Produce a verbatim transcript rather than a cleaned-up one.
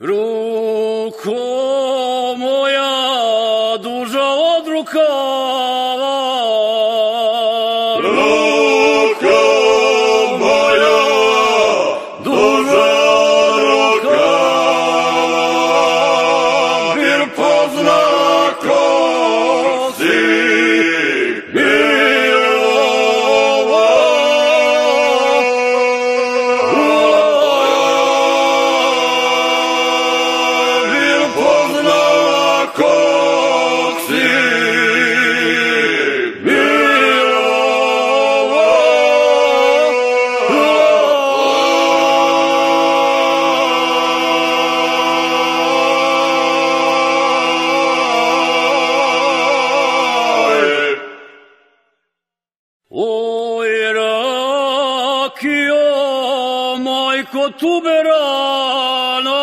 Ruko moja duża od rukawa. Ruko moja duża od rukawa. Bir pozna kości, bir owa. Bir pozna kości, bir owa. Oi, Rakio, majko, tu berano.